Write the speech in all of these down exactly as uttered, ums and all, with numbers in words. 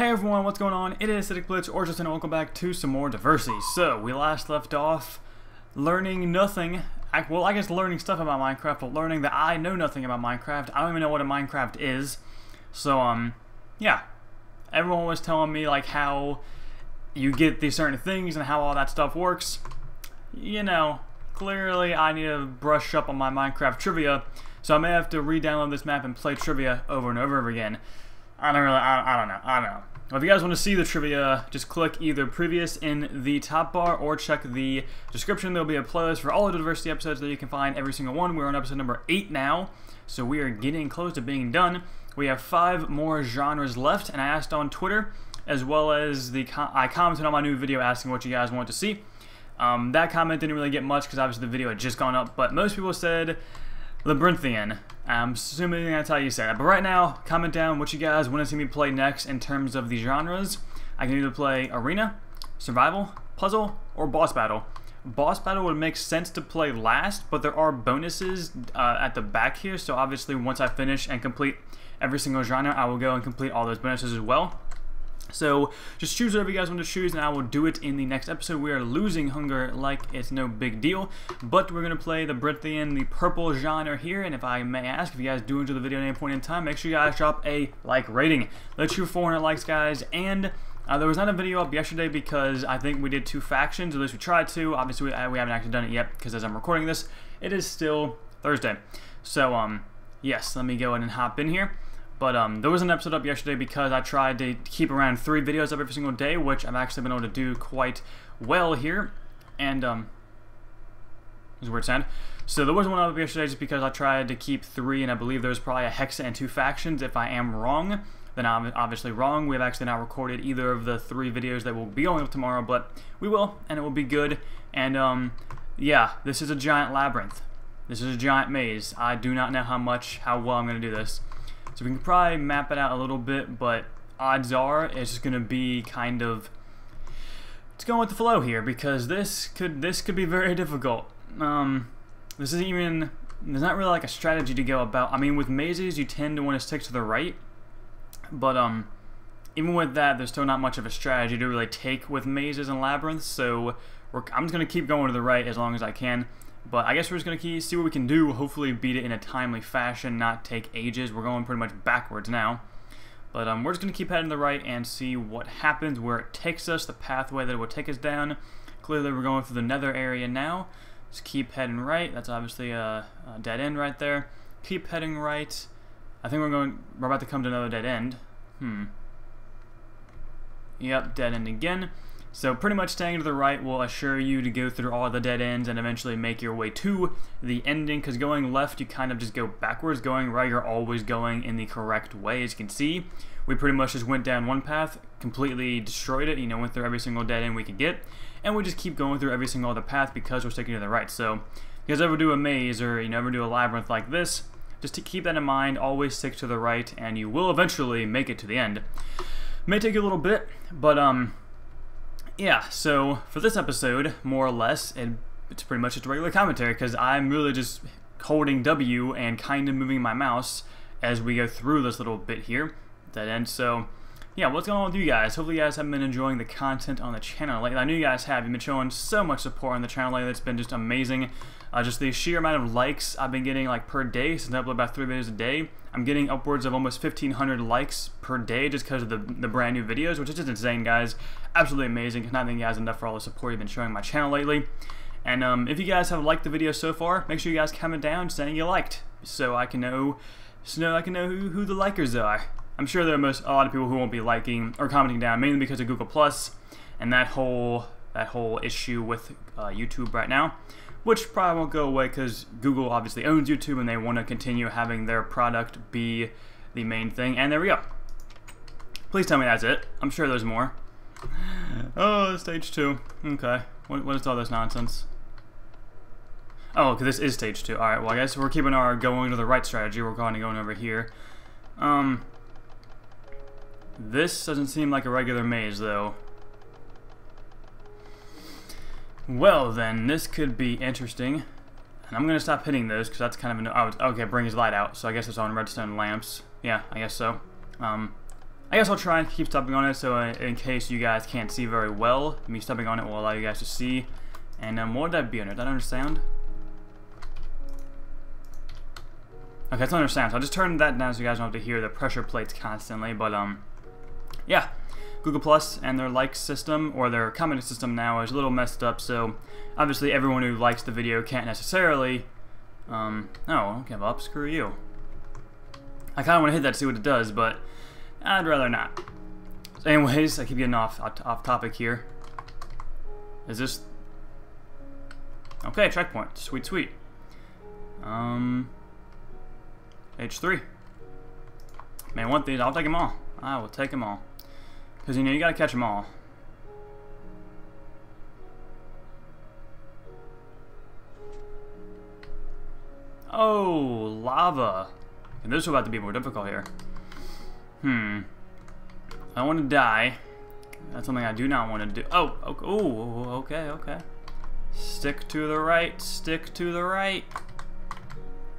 Hey everyone, what's going on? It is Acidic Blitzz, or just and welcome back to some more Diversity. So, we last left off learning nothing. I, well, I guess learning stuff about Minecraft, but learning that I know nothing about Minecraft. I don't even know what a Minecraft is. So, um, yeah. Everyone was telling me, like, how you get these certain things and how all that stuff works. You know, clearly I need to brush up on my Minecraft trivia, so I may have to re-download this map and play trivia over and over again. I don't really, I, I don't know, I don't know. Well, if you guys want to see the trivia, just click either previous in the top bar or check the description. There'll be a playlist for all of the Diversity episodes that you can find every single one. We're on episode number eight now, so we are getting close to being done. We have five more genres left, and I asked on Twitter, as well as the com I commented on my new video asking what you guys want to see. Um, that comment didn't really get much because obviously the video had just gone up, but most people said Labyrinthian. I'm assuming that's how you say that. But right now, comment down what you guys want to see me play next in terms of the genres. I can either play Arena, Survival, Puzzle, or Boss Battle. Boss Battle would make sense to play last, but there are bonuses uh, at the back here. So obviously, once I finish and complete every single genre, I will go and complete all those bonuses as well. So just choose whatever you guys want to choose, and I will do it in the next episode. We are losing hunger like it's no big deal, but we're going to play the Brithian, the purple genre here. And if I may ask, if you guys do enjoy the video at any point in time, make sure you guys drop a like rating. Let's shoot four hundred likes, guys. And uh, there was not a video up yesterday because I think we did two factions, or at least we tried to. Obviously, we, we haven't actually done it yet because as I'm recording this, it is still Thursday. So, um, yes, let me go ahead and hop in here. But um, there was an episode up yesterday because I tried to keep around three videos up every single day, which I've actually been able to do quite well here. And, um, it was a weird sound. So there was one up yesterday just because I tried to keep three, and I believe there was probably a Hexit and two factions. If I am wrong, then I'm obviously wrong. We've actually not recorded either of the three videos that will be going up tomorrow, but we will, and it will be good. And, um, yeah, this is a giant labyrinth. This is a giant maze. I do not know how much, how well I'm going to do this. So we can probably map it out a little bit, but odds are it's just going to be kind of, it's going with the flow here, because this could this could be very difficult. Um, this isn't even, there's not really like a strategy to go about. I mean, with mazes, you tend to want to stick to the right, but um, even with that, there's still not much of a strategy to really take with mazes and labyrinths, so we're, I'm just going to keep going to the right as long as I can. But I guess we're just going to see what we can do, hopefully beat it in a timely fashion, not take ages. We're going pretty much backwards now. But um, we're just going to keep heading to the right and see what happens, where it takes us, the pathway that it will take us down. Clearly we're going through the nether area now. Just keep heading right. That's obviously a, a dead end right there. Keep heading right. I think we're going. We're about to come to another dead end. Hmm. Yep, dead end again. So pretty much staying to the right will assure you to go through all the dead ends and eventually make your way to the ending, because going left you kind of just go backwards. Going right, you're always going in the correct way. As you can see, we pretty much just went down one path, completely destroyed it, you know, went through every single dead end we could get, and we just keep going through every single other path because we're sticking to the right. So if you guys ever do a maze or you know, ever do a labyrinth like this, just to keep that in mind, always stick to the right and you will eventually make it to the end. It may take you a little bit, but um yeah, so for this episode, more or less, and it's pretty much just a regular commentary because I'm really just holding W and kind of moving my mouse as we go through this little bit here. That end. So, yeah, what's going on with you guys? Hopefully you guys have been enjoying the content on the channel lately. I know you guys have. You've been showing so much support on the channel lately. It's been just amazing. Uh, just the sheer amount of likes I've been getting like per day, since I upload about three videos a day. I'm getting upwards of almost fifteen hundred likes per day just because of the, the brand new videos, which is just insane, guys. Absolutely amazing. Cannot thank you guys enough for all the support you've been showing my channel lately. And um, if you guys have liked the video so far, make sure you guys comment down saying you liked, so I can know, so know I can know who, who the likers are. I'm sure there are most a lot of people who won't be liking or commenting down, mainly because of Google Plus and that whole that whole issue with uh, YouTube right now, which probably won't go away because Google obviously owns YouTube and they want to continue having their product be the main thing. And there we go. Please tell me that's it. I'm sure there's more. Oh, stage two. Okay. What, what is all this nonsense? Oh, okay, this is stage two. All right. Well, I guess we're keeping our going to the right strategy. We're going to going over here. Um, this doesn't seem like a regular maze, though. Well then, this could be interesting, and I'm gonna stop hitting those because that's kind of an, oh, okay, bring his light out. So I guess it's on redstone lamps. Yeah, I guess so. Um, I guess I'll try and keep stepping on it, so in case you guys can't see very well, me stepping on it will allow you guys to see. And um, what would that be under? Did I understand? Okay, it's not understand. So I'll just turn that down so you guys don't have to hear the pressure plates constantly. But um, yeah, Google Plus and their like system, or their comment system now, is a little messed up. So obviously everyone who likes the video can't necessarily. Um, oh, give up. Screw you. I kind of want to hit that to see what it does, but I'd rather not. So anyways, I keep getting off off topic here. Is this okay? Checkpoint. Sweet, sweet. Um, H three. Man, one thing. I'll take them all. I will take them all, because you know you gotta catch them all. Oh, lava. And this is about to be more difficult here. Hmm. I don't want to die. That's something I do not want to do. Oh, okay. Oh, okay, okay. Stick to the right. Stick to the right.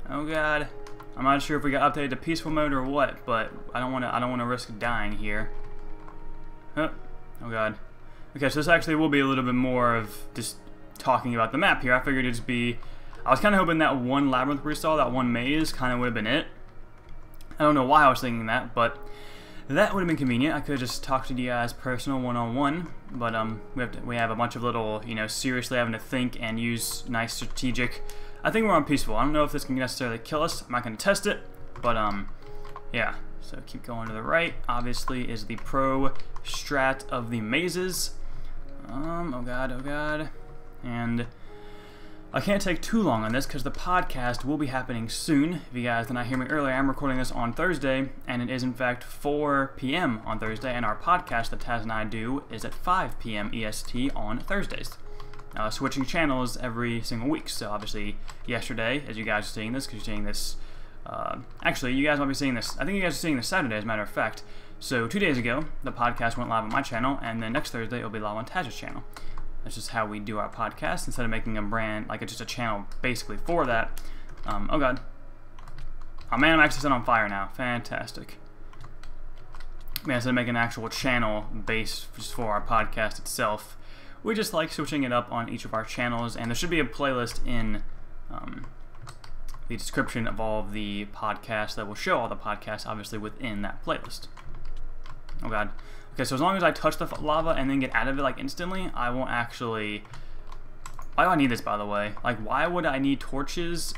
Oh God. I'm not sure if we got updated to peaceful mode or what, but I don't want to. I don't want to risk dying here. Huh. Oh God. Okay, so this actually will be a little bit more of just talking about the map here. I figured it'd just be. I was kind of hoping that one labyrinth we saw, that one maze, kind of would have been it. I don't know why I was thinking that, but that would have been convenient. I could have just talked to you guys personal one-on-one, but um, we have to, we have a bunch of little, you know, seriously having to think and use nice strategic. I think we're on peaceful. I don't know if this can necessarily kill us. I'm not going to test it, but um, yeah. So keep going to the right. Obviously, is the pro strat of the mazes. Um, oh God, oh God, and. I can't take too long on this because the podcast will be happening soon. If you guys did not hear me earlier, I'm recording this on Thursday, and it is in fact four P M on Thursday, and our podcast that Taz and I do is at five P M E S T on Thursdays. Uh, switching channels every single week, so obviously yesterday, as you guys are seeing this, because you're seeing this, uh, actually you guys might be seeing this, I think you guys are seeing this Saturday as a matter of fact, so two days ago, the podcast went live on my channel, and then next Thursday it will be live on Taz's channel. That's just how we do our podcast. Instead of making a brand, like it's just a channel basically for that. Um, oh God. Oh man, I'm actually set on fire now. Fantastic. Man, instead of making an actual channel based just for our podcast itself, we just like switching it up on each of our channels. And there should be a playlist in um, the description of all of the podcasts that will show all the podcasts, obviously, within that playlist. Oh God. Okay, so as long as I touch the lava and then get out of it, like, instantly, I won't actually... Why do I need this, by the way? Like, why would I need torches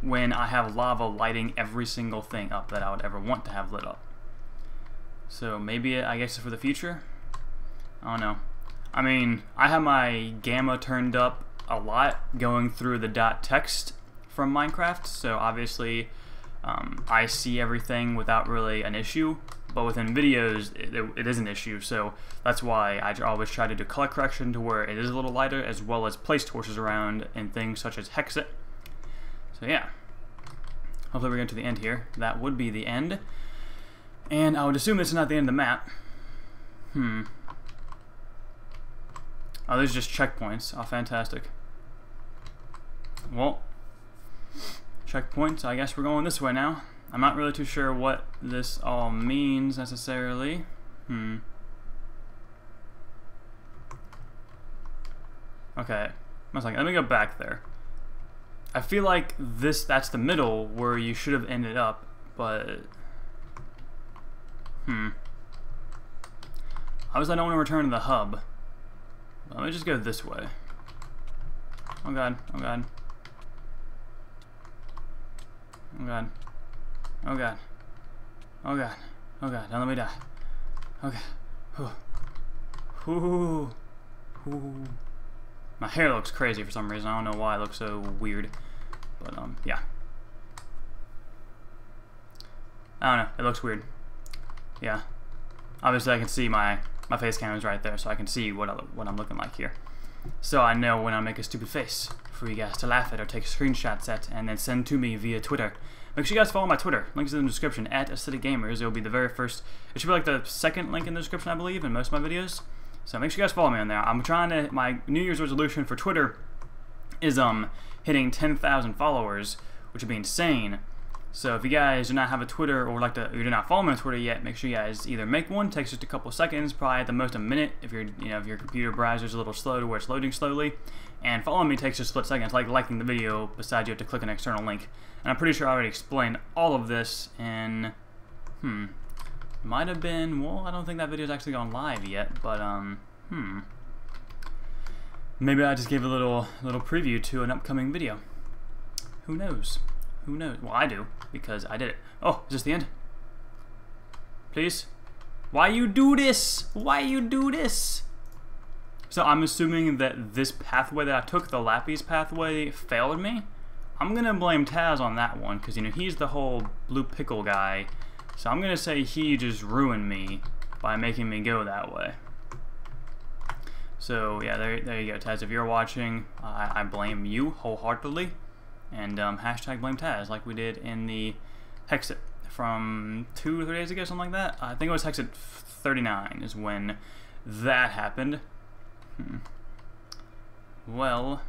when I have lava lighting every single thing up that I would ever want to have lit up? So, maybe, I guess, for the future? I don't know. I mean, I have my gamma turned up a lot going through the dot text from Minecraft, so obviously um, I see everything without really an issue. But within videos, it, it is an issue, so that's why I always try to do color correction to where it is a little lighter, as well as place torches around and things such as Hexit. So yeah, hopefully we're getting to the end here. That would be the end, and I would assume this is not the end of the map. Hmm. Oh, there's just checkpoints. Oh, fantastic. Well, checkpoints. I guess we're going this way now. I'm not really too sure what this all means necessarily. Hmm. Okay. One second. Let me go back there. I feel like this, that's the middle where you should have ended up, but. Hmm. Obviously, I don't want to return to the hub. But let me just go this way. Oh God. Oh God. Oh God. Oh God. Oh God. Oh God. Don't let me die. Okay. Ooh. Ooh. Ooh. My hair looks crazy for some reason. I don't know why it looks so weird. But, um, yeah. I don't know. It looks weird. Yeah. Obviously, I can see my, my face cam is right there, so I can see what, I, what I'm looking like here. So I know when I make a stupid face for you guys to laugh at or take screenshots at and then send to me via Twitter. Make sure you guys follow my Twitter. Link's in the description, at Acidic Gamers. It will be the very first, it should be like the second link in the description, I believe, in most of my videos. So make sure you guys follow me on there. I'm trying to, my New Year's resolution for Twitter is um hitting ten thousand followers, which would be insane. So if you guys do not have a Twitter or like to, or do not follow me on Twitter yet, make sure you guys either make one. It takes just a couple seconds, probably at the most a minute, if you're, you know, if your computer browser's a little slow to where it's loading slowly. And following me takes just split seconds, like liking the video. Besides, you have to click an external link. And I'm pretty sure I already explained all of this in, hmm, might have been. Well, I don't think that video's actually gone live yet, but um, hmm, maybe I just gave a little little preview to an upcoming video. Who knows? Who knows? Well, I do, because I did it. Oh, is this the end? Please? Why you do this? Why you do this? So I'm assuming that this pathway that I took, the Lapis pathway, failed me. I'm gonna blame Taz on that one, because you know he's the whole blue pickle guy. So I'm gonna say he just ruined me by making me go that way. So yeah, there, there you go, Taz. If you're watching, uh, I blame you wholeheartedly. And um, hashtag blame Taz, like we did in the Hexit from two or three days ago, something like that. I think it was Hexit thirty-nine is when that happened. Hmm. Well,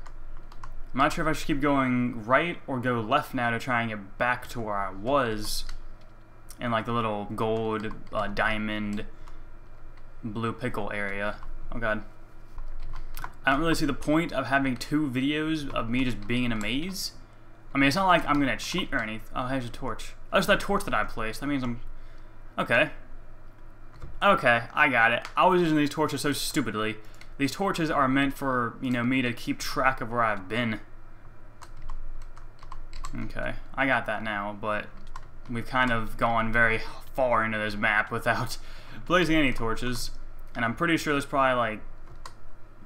I'm not sure if I should keep going right or go left now to try and get back to where I was in like the little gold, uh, diamond, blue pickle area. Oh god. I don't really see the point of having two videos of me just being in a maze. I mean, it's not like I'm gonna cheat or anything. Oh, here's a torch. Oh, it's that torch that I placed. That means I'm... Okay. Okay, I got it. I was using these torches so stupidly. These torches are meant for, you know, me to keep track of where I've been. Okay, I got that now, but we've kind of gone very far into this map without placing any torches. And I'm pretty sure there's probably, like...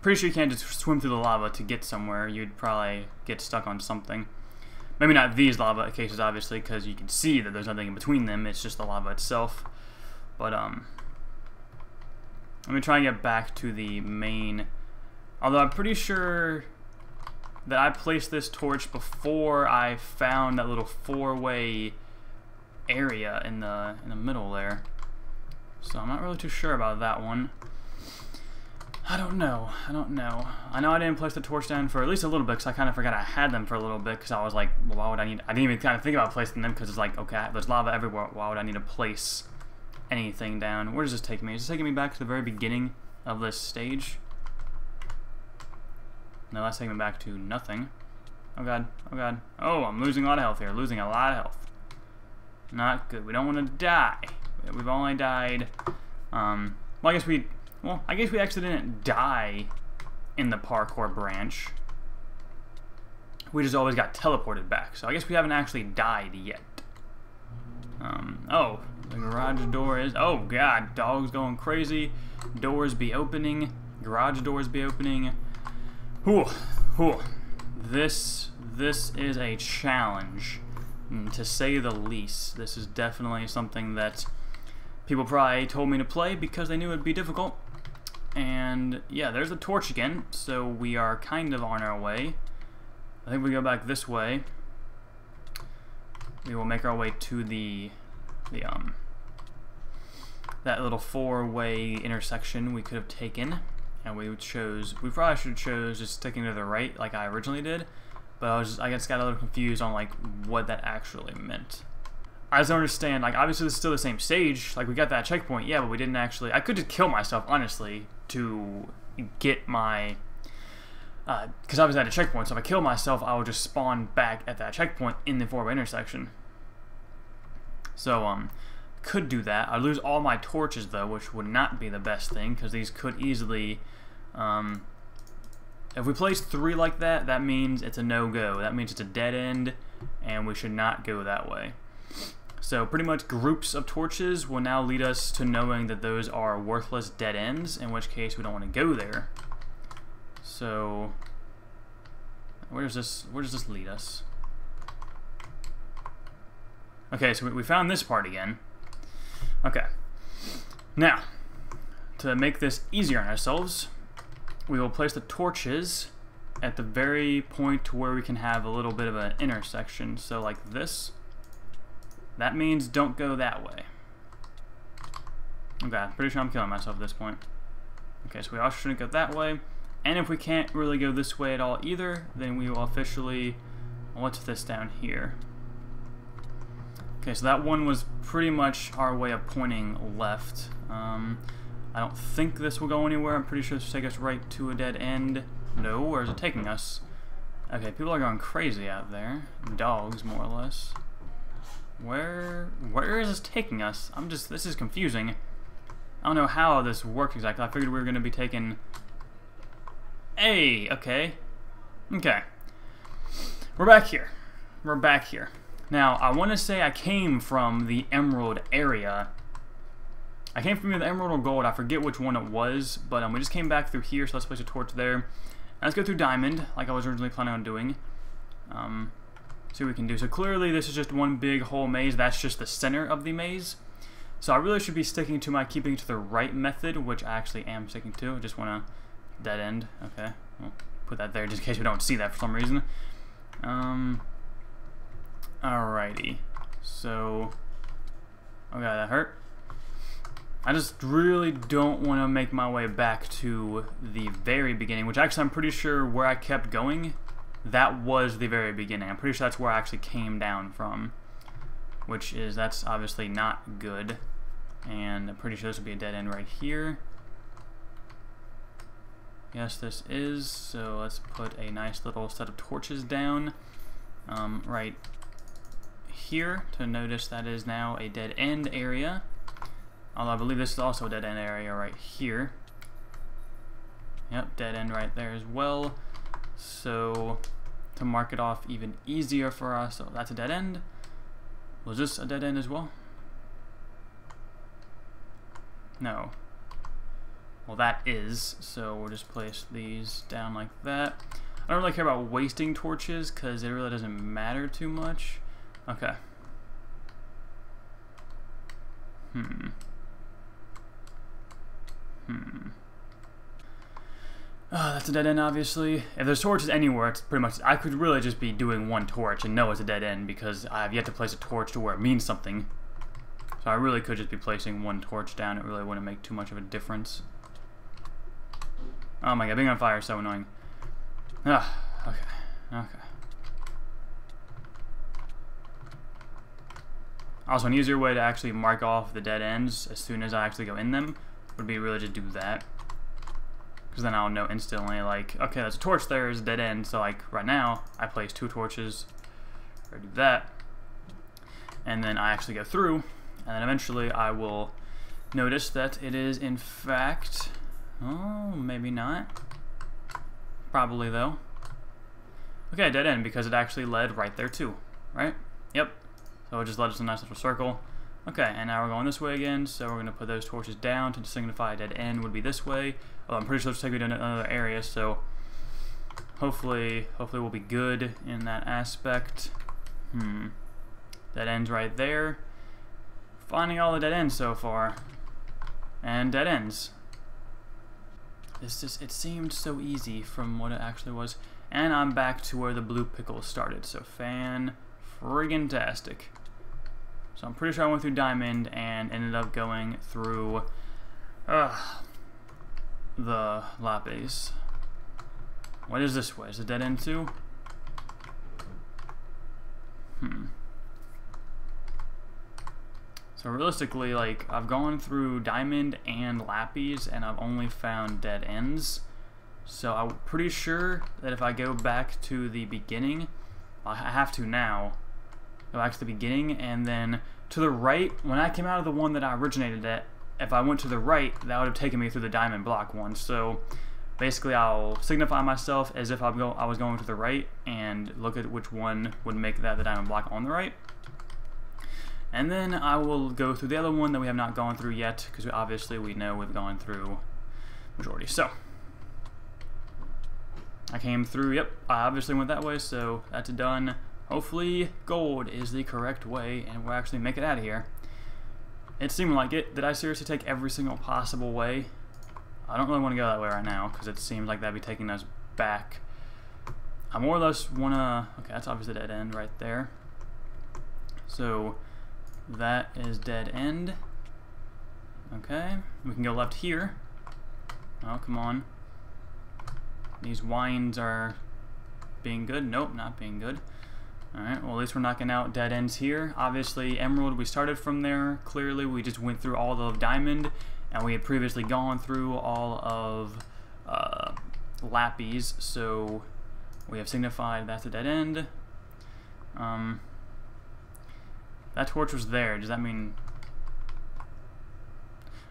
Pretty sure you can't just swim through the lava to get somewhere. You'd probably get stuck on something. Maybe not these lava cases, obviously, because you can see that there's nothing in between them. It's just the lava itself. But, um... let me try and get back to the main... Although I'm pretty sure that I placed this torch before I found that little four-way area in the, in the middle there. So I'm not really too sure about that one. I don't know. I don't know. I know I didn't place the torch down for at least a little bit, because I kind of forgot I had them for a little bit, because I was like, well, why would I need... I didn't even kind of think about placing them, because it's like, okay, there's lava everywhere. Why would I need to place anything down? Where does this take me? Is this taking me back to the very beginning of this stage? No, that's taking me back to nothing. Oh, God. Oh, God. Oh, I'm losing a lot of health here. Losing a lot of health. Not good. We don't want to die. We've only died... Um, well, I guess we... Well, I guess we actually didn't die in the parkour branch. We just always got teleported back, so I guess we haven't actually died yet. Um, oh, the garage door is... Oh, God, dog's going crazy. Doors be opening. Garage doors be opening. Whew, whew. This, this is a challenge, to say the least. This is definitely something that people probably told me to play because they knew it'd be difficult. And yeah, there's the torch again, so we are kind of on our way. I think we go back this way. We will make our way to the the um that little four-way intersection we could have taken, and we chose we probably should have chose just sticking to the right like I originally did, but I was just, I guess got a little confused on like what that actually meant. I just don't understand, like, obviously this is still the same stage, like, we got that checkpoint, yeah, but we didn't actually, I could just kill myself, honestly, to get my, uh, because obviously I had a checkpoint, so if I kill myself, I will just spawn back at that checkpoint in the four-way intersection. So, um, could do that. I'd lose all my torches, though, which would not be the best thing, because these could easily, um, if we place three like that, that means it's a no-go, that means it's a dead end, and we should not go that way. So pretty much groups of torches will now lead us to knowing that those are worthless dead ends, in which case we don't want to go there. So where does this where does this lead us? Okay, so we found this part again. Okay. Now, to make this easier on ourselves, we will place the torches at the very point to where we can have a little bit of an intersection, so like this. That means don't go that way. Okay, I'm pretty sure I'm killing myself at this point. Okay, so we also shouldn't go that way. And if we can't really go this way at all either, then we will officially... What's this down here? Okay, so that one was pretty much our way of pointing left. Um, I don't think this will go anywhere. I'm pretty sure this will take us right to a dead end. No, where is it taking us? Okay, people are going crazy out there. Dogs, more or less. Where where is this taking us? I'm just, this is confusing. I don't know how this works exactly. I figured we were going to be taking... Hey, okay. Okay. We're back here. We're back here. Now, I want to say I came from the Emerald area. I came from the Emerald or Gold. I forget which one it was, but um, we just came back through here, so let's place a torch there. Now, let's go through Diamond, like I was originally planning on doing. Um, see what we can do. So clearly, this is just one big whole maze. That's just the center of the maze. So I really should be sticking to my keeping to the right method, which I actually am sticking to. I just want to dead end. Okay, we'll put that there just in case we don't see that for some reason. Um... Alrighty, so, okay, that hurt. I just really don't want to make my way back to the very beginning, which actually I'm pretty sure where I kept going, that was the very beginning. I'm pretty sure that's where I actually came down from, which is, that's obviously not good. And I'm pretty sure this would be a dead end right here. Yes, this is, so let's put a nice little set of torches down, um, right here to notice that is now a dead end area. Although I believe this is also a dead end area right here. Yep, dead end right there as well. So to mark it off even easier for us, so that's a dead end. Was this a dead end as well? No. Well, that is, so we'll just place these down like that. I don't really care about wasting torches because it really doesn't matter too much. Okay. Hmm. Hmm. Oh, that's a dead end, obviously. If there's torches anywhere, it's pretty much... I could really just be doing one torch and know it's a dead end because I have yet to place a torch to where it means something. So I really could just be placing one torch down. It really wouldn't make too much of a difference. Oh my god, being on fire is so annoying. Ugh, okay, okay. Also, an easier way to actually mark off the dead ends as soon as I actually go in them would be really to do that. Because then I'll know instantly, like, okay, there's a torch there, there's a dead end. So, like, right now, I place two torches, or do that. And then I actually go through, and then eventually I will notice that it is, in fact, oh, maybe not. Probably, though. Okay, dead end, because it actually led right there, too, right? Yep. So it just led us in a nice little circle. Okay, and now we're going this way again, so we're going to put those torches down to signify a dead end would be this way. Oh, I'm pretty sure it's taking me to another area, so hopefully hopefully we'll be good in that aspect. Hmm. Dead end's right there. Finding all the dead ends so far. And dead ends. It's just, it seemed so easy from what it actually was. And I'm back to where the blue pickle started, so fan... friggin-tastic. So I'm pretty sure I went through Diamond and ended up going through uh, the lapis. What is this way? Is it dead end too? Hmm. So realistically, like, I've gone through Diamond and lapis and I've only found dead ends. So I'm pretty sure that if I go back to the beginning, I have to now go back to the beginning, and then to the right, when I came out of the one that I originated at, if I went to the right, that would have taken me through the diamond block one. So basically I'll signify myself as if I was going to the right and look at which one would make that the diamond block on the right. And then I will go through the other one that we have not gone through yet, because obviously we know we've gone through majority. So I came through, yep, I obviously went that way, so that's done. Hopefully gold is the correct way and we'll actually make it out of here. It seemed like it. Did I seriously take every single possible way? I don't really want to go that way right now because it seems like that'd be taking us back. I more or less want to... Okay, that's obviously dead end right there. So that is dead end. Okay, we can go left here. Oh, come on. These winds are being good. Nope, not being good. Alright, well at least we're knocking out dead ends here. Obviously, emerald, we started from there. Clearly, we just went through all of diamond, and we had previously gone through all of uh, lapis, so we have signified that's a dead end. Um, that torch was there. Does that mean...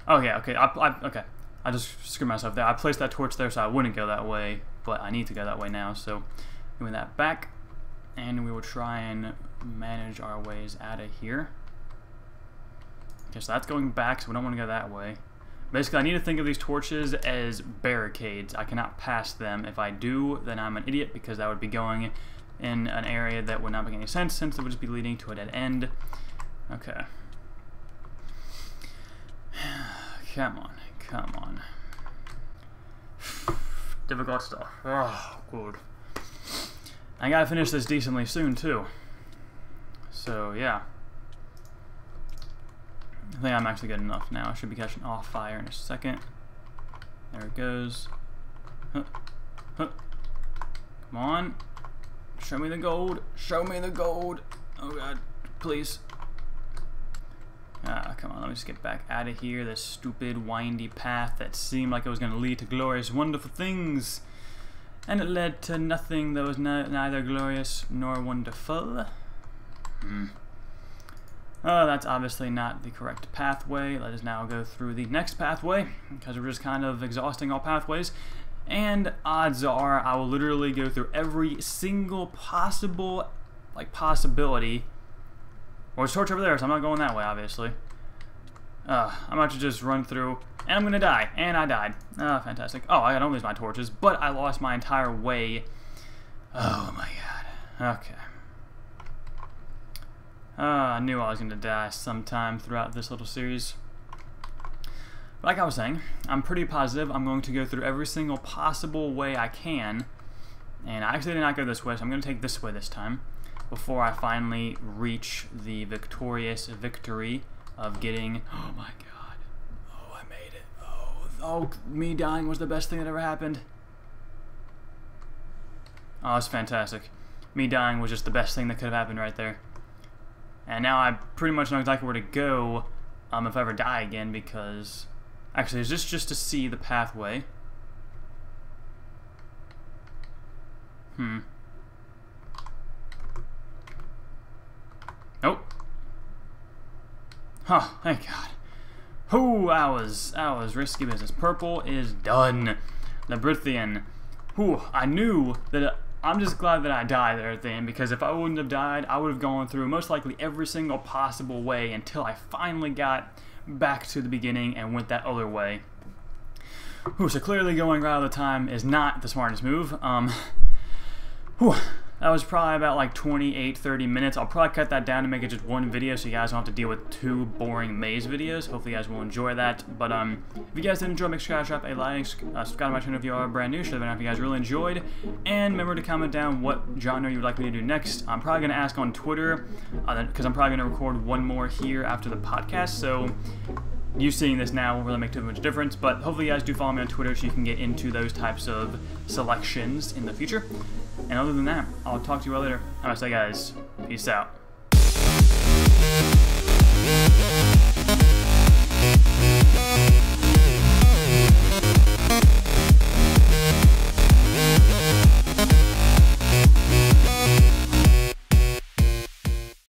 Oh yeah, okay, I, I, okay. I just screwed myself there. I placed that torch there so I wouldn't go that way, but I need to go that way now, so doing that back, and we will try and manage our ways out of here. Okay, so that's going back, so we don't want to go that way. Basically, I need to think of these torches as barricades. I cannot pass them. If I do, then I'm an idiot, because that would be going in an area that would not make any sense, since it would just be leading to a dead end. Okay. Come on, come on. Difficult stuff. Oh, good. I gotta finish this decently soon, too. So, yeah. I think I'm actually good enough now. I should be catching off fire in a second. There it goes. Huh. Huh. Come on. Show me the gold. Show me the gold. Oh, God. Please. Ah, come on, let me just get back out of here. This stupid, windy path that seemed like it was going to lead to glorious, wonderful things. And it led to nothing that was no, neither glorious nor wonderful. Hmm. Oh, that's obviously not the correct pathway. Let us now go through the next pathway, because we're just kind of exhausting all pathways. And odds are, I will literally go through every single possible, like, possibility. Well, there's a torch over there, so I'm not going that way, obviously. Uh, I'm about to just run through, and I'm gonna die, and I died. Oh, fantastic. Oh, I don't lose my torches, but I lost my entire way. Oh my god. Okay. Uh, I knew I was gonna die sometime throughout this little series. But like I was saying, I'm pretty positive I'm going to go through every single possible way I can. And I actually did not go this way, so I'm gonna take this way this time, before I finally reach the victorious victory of getting... Oh my god. Oh, I made it. Oh, oh, me dying was the best thing that ever happened. Oh, it's fantastic. Me dying was just the best thing that could have happened right there. And now I pretty much know exactly where to go um, if I ever die again, because... Actually, is this just to see the pathway? Hmm. Nope. Huh, thank God. Whoo, I was, I was risky business. Purple is done. Labyrinthian. Whoo, I knew that, uh, I'm just glad that I died there at the end, because if I wouldn't have died, I would have gone through most likely every single possible way until I finally got back to the beginning and went that other way. Whoo, so clearly going right out of the time is not the smartest move. Um, whew. That was probably about like twenty-eight, thirty minutes. I'll probably cut that down to make it just one video so you guys don't have to deal with two boring maze videos. Hopefully you guys will enjoy that. But um, if you guys did enjoy, make sure you guys drop a like, uh, subscribe to my channel if you are brand new, should have been if you guys really enjoyed. And remember to comment down what genre you would like me to do next. I'm probably going to ask on Twitter, because uh, I'm probably going to record one more here after the podcast. So you seeing this now won't really make too much difference, but hopefully you guys do follow me on Twitter so you can get into those types of selections in the future. And other than that, I'll talk to you all later. All right, so guys, peace out.